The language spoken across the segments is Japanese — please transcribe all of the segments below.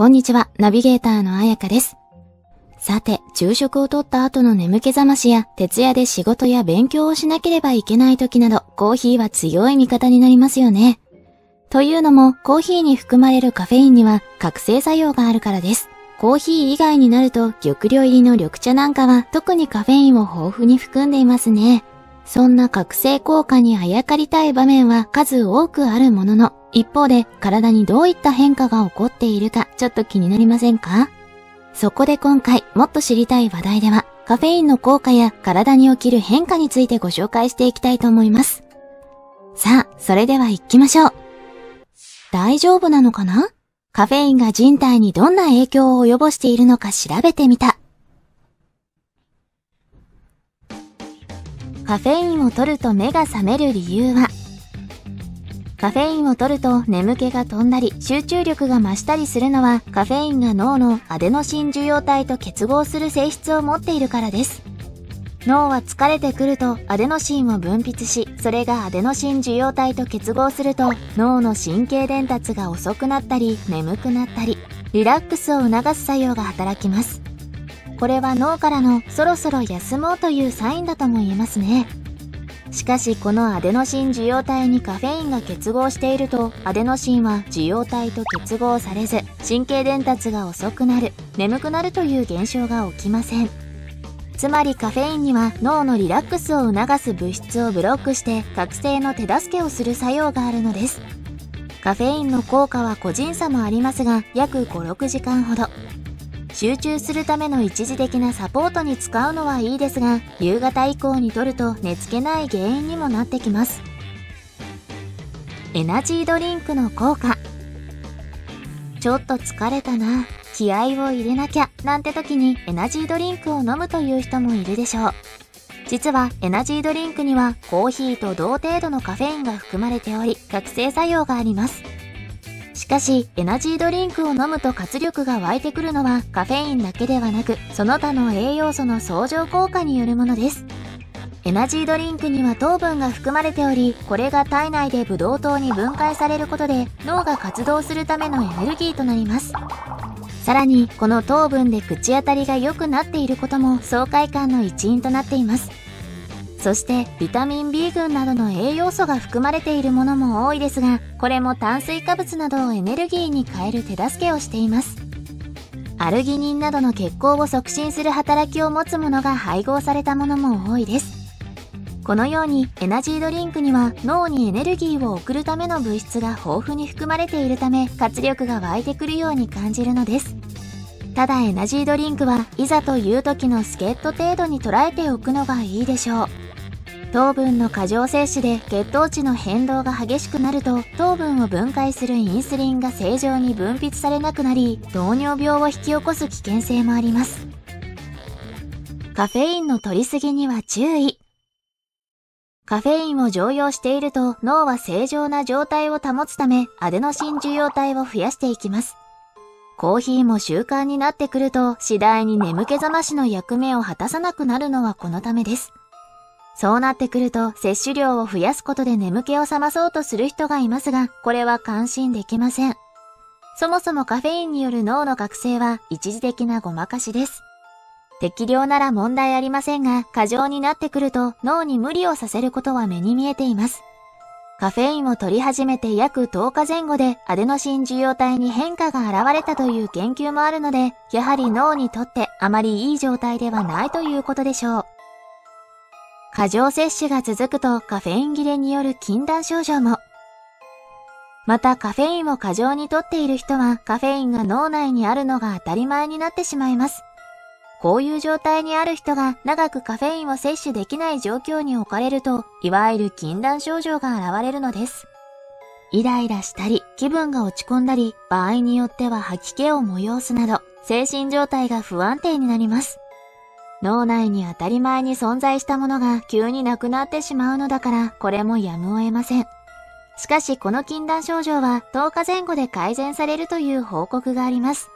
こんにちは、ナビゲーターのあやかです。さて、昼食をとった後の眠気覚ましや、徹夜で仕事や勉強をしなければいけない時など、コーヒーは強い味方になりますよね。というのも、コーヒーに含まれるカフェインには、覚醒作用があるからです。コーヒー以外になると、玉料入りの緑茶なんかは、特にカフェインを豊富に含んでいますね。そんな覚醒効果にあやかりたい場面は数多くあるものの、一方で体にどういった変化が起こっているかちょっと気になりませんか？そこで今回もっと知りたい話題ではカフェインの効果や体に起きる変化についてご紹介していきたいと思います。さあ、それでは行きましょう。大丈夫なのかな？カフェインが人体にどんな影響を及ぼしているのか調べてみた。カフェインを取ると目が覚める理由は、カフェインを取ると眠気が飛んだり集中力が増したりするのはカフェインが脳のアデノシン受容体と結合する性質を持っているからです。脳は疲れてくるとアデノシンを分泌し、それがアデノシン受容体と結合すると脳の神経伝達が遅くなったり眠くなったりリラックスを促す作用が働きます。これは脳からのそろそろ休もうというサインだとも言えますね。しかしこのアデノシン受容体にカフェインが結合しているとアデノシンは受容体と結合されず神経伝達が遅くなる、眠くなるという現象が起きません。つまりカフェインには脳のリラックスを促す物質をブロックして覚醒の手助けをする作用があるのです。カフェインの効果は個人差もありますが約5、6時間ほど。集中するための一時的なサポートに使うのはいいですが、夕方以降に摂ると寝つけない原因にもなってきます。エナジードリンクの効果。ちょっと疲れたな、気合を入れなきゃ、なんて時にエナジードリンクを飲むという人もいるでしょう。実はエナジードリンクにはコーヒーと同程度のカフェインが含まれており、覚醒作用があります。しかし、エナジードリンクを飲むと活力が湧いてくるのはカフェインだけではなく、その他の栄養素の相乗効果によるものです。エナジードリンクには糖分が含まれており、これが体内でブドウ糖に分解されることで脳が活動するためのエネルギーとなります。さらに、この糖分で口当たりが良くなっていることも爽快感の一因となっています。そしてビタミン B 群などの栄養素が含まれているものも多いですが、これも炭水化物などをエネルギーに変える手助けをしています。アルギニンなどの血行を促進する働きを持つものが配合されたものも多いです。このようにエナジードリンクには脳にエネルギーを送るための物質が豊富に含まれているため、活力が湧いてくるように感じるのです。ただエナジードリンクはいざという時の助っ人程度に捉えておくのがいいでしょう。糖分の過剰摂取で血糖値の変動が激しくなると糖分を分解するインスリンが正常に分泌されなくなり、糖尿病を引き起こす危険性もあります。カフェインの摂りすぎには注意。カフェインを常用していると脳は正常な状態を保つためアデノシン受容体を増やしていきます。コーヒーも習慣になってくると次第に眠気覚ましの役目を果たさなくなるのはこのためです。そうなってくると摂取量を増やすことで眠気を覚まそうとする人がいますが、これは感心できません。そもそもカフェインによる脳の覚醒は一時的なごまかしです。適量なら問題ありませんが、過剰になってくると脳に無理をさせることは目に見えています。カフェインを摂り始めて約10日前後でアデノシン受容体に変化が現れたという研究もあるので、やはり脳にとってあまりいい状態ではないということでしょう。過剰摂取が続くとカフェイン切れによる禁断症状も。またカフェインを過剰に摂っている人はカフェインが脳内にあるのが当たり前になってしまいます。こういう状態にある人が長くカフェインを摂取できない状況に置かれると、いわゆる禁断症状が現れるのです。イライラしたり、気分が落ち込んだり、場合によっては吐き気を催すなど、精神状態が不安定になります。脳内に当たり前に存在したものが急になくなってしまうのだから、これもやむを得ません。しかしこの禁断症状は10日前後で改善されるという報告があります。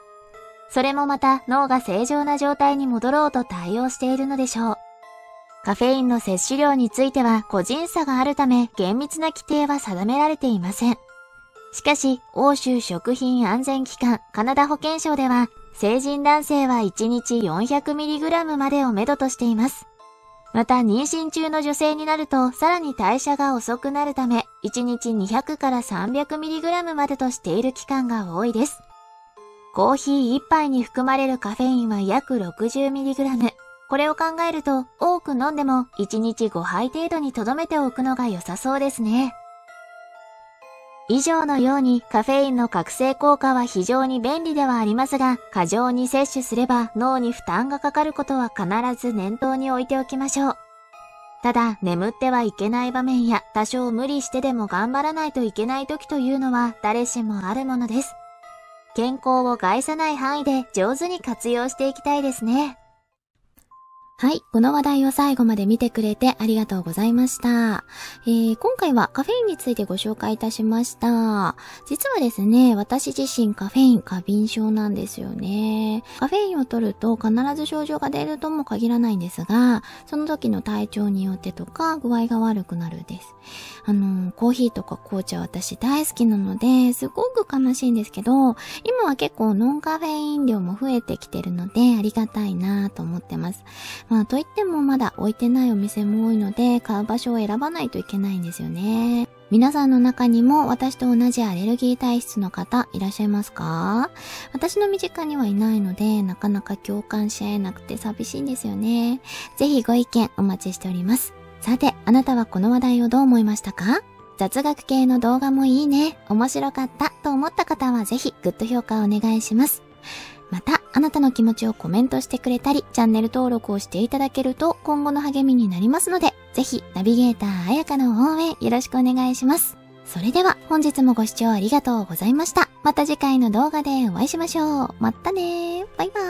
それもまた脳が正常な状態に戻ろうと対応しているのでしょう。カフェインの摂取量については個人差があるため厳密な規定は定められていません。しかし、欧州食品安全機関カナダ保健省では、成人男性は1日 400mg までをめどとしています。また、妊娠中の女性になるとさらに代謝が遅くなるため、1日200から 300mg までとしている期間が多いです。コーヒー1杯に含まれるカフェインは約 60mg。これを考えると、多く飲んでも1日5杯程度に留めておくのが良さそうですね。以上のようにカフェインの覚醒効果は非常に便利ではありますが、過剰に摂取すれば脳に負担がかかることは必ず念頭に置いておきましょう。ただ、眠ってはいけない場面や多少無理してでも頑張らないといけない時というのは誰しもあるものです。健康を害さない範囲で上手に活用していきたいですね。はい。この話題を最後まで見てくれてありがとうございました。今回はカフェインについてご紹介いたしました。実はですね、私自身カフェイン過敏症なんですよね。カフェインを取ると必ず症状が出るとも限らないんですが、その時の体調によってとか具合が悪くなるです。コーヒーとか紅茶私大好きなので、すごく悲しいんですけど、今は結構ノンカフェイン量も増えてきてるのでありがたいなと思ってます。まあといってもまだ置いてないお店も多いので買う場所を選ばないといけないんですよね。皆さんの中にも私と同じアレルギー体質の方いらっしゃいますか？私の身近にはいないのでなかなか共感し合えなくて寂しいんですよね。ぜひご意見お待ちしております。さて、あなたはこの話題をどう思いましたか？雑学系の動画もいいね、面白かったと思った方はぜひグッド評価をお願いします。また、あなたの気持ちをコメントしてくれたり、チャンネル登録をしていただけると今後の励みになりますので、ぜひナビゲーターあやかの応援よろしくお願いします。それでは本日もご視聴ありがとうございました。また次回の動画でお会いしましょう。またねー。バイバイ。